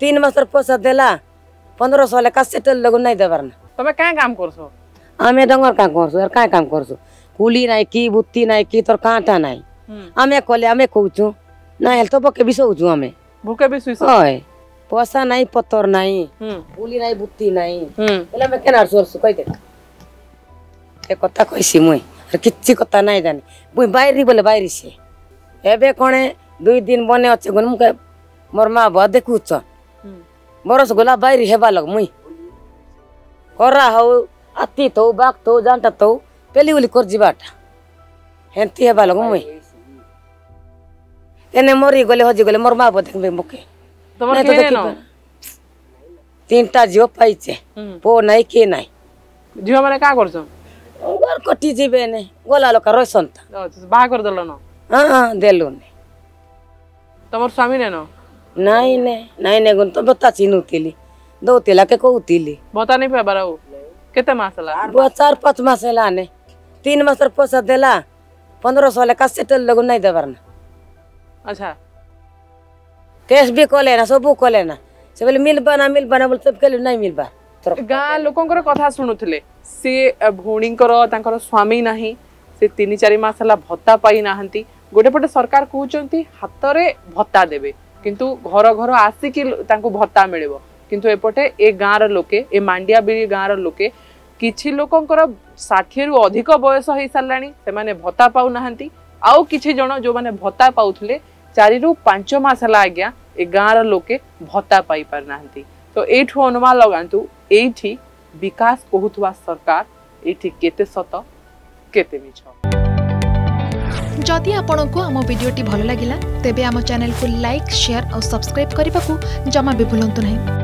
तीन बस पोसा देला 1500 ले कसेट लगो नहीं देबर ना तमे का काम करसो आमे डंगर का करसो और का काम करसो कुली नाही की बुत्ती नाही की तोर कांटा नाही आमे कोले आमे कोउचू ना हेल तो बके बिसोउचू आमे भूके बिसोइस ओय पोसा नाही पत्तर नाही कुली नाही बुत्ती नाही बोले मैं केना सोरसु कहि दे ए कथा कइसी मुई और किछि कथा नाही जाने मुई बायरी बोले बायरी से एबे कोने 2 दिन बने अच्छे गुन मुके मोर मां ब देखुछ बरस गोला बाहरी हेबा लग मुई करा हौ अति तो बाक तो जानता तो पेली उली कर जिबाटा हेंती हेबा लग मुई तेने मोरी गोले होजी गोले मोर माबो देखबे मके तमन के न तीनटा जियो पाइचे पो नाही के नाही जियो माने का करछो गोर कटी जिबे ने गोला लोका रोसनता बा कर देलो न हां देलो ने तमोर स्वामी ने न नहीं गुन तो बता चिनु तिली दो तिला के को तिली बता नहीं पे बराओ केते मासला बो 4-5 मासला ने 3 मासर पैसा देला 1500 ले कसेट लगो नहीं देबर ना अच्छा कैश भी कोले ना सबु कोले ना से बोले मिल बना बोल सब के नहीं मिलबा गा लोकन कर कथा सुनुथले से भूणी कर तांकर स्वामी नाही से 3-4 मासला भत्ता पाई नाहंती गोटे पटे सरकार कहउचंती हातरे भत्ता देबे किंतु घर घर आसिकी भत्ता मिलिबो किंतु एपटे ए गाँव रोके ए मांडिया बिरी गाँव रोके किछि लोकंकर 60 रु अधिक बयस होई सारलाणी सेमाने भत्ता पाउ नाहंती आउ किछि जण जो माने भत्ता पाउथले 4 रु 5 मास हला आज्ञा ए गाँव रोके भत्ता पाई पर नाहंती तो एठो अनुमान लगांतु एठी विकास कहूथवा सरकार एठी केते सत केते मिछ जदि आपंक आम भिडियोटी भल लगा तेब आम चैनल को लाइक शेयर और सब्सक्राइब करने को जमा भी भूलु नहीं।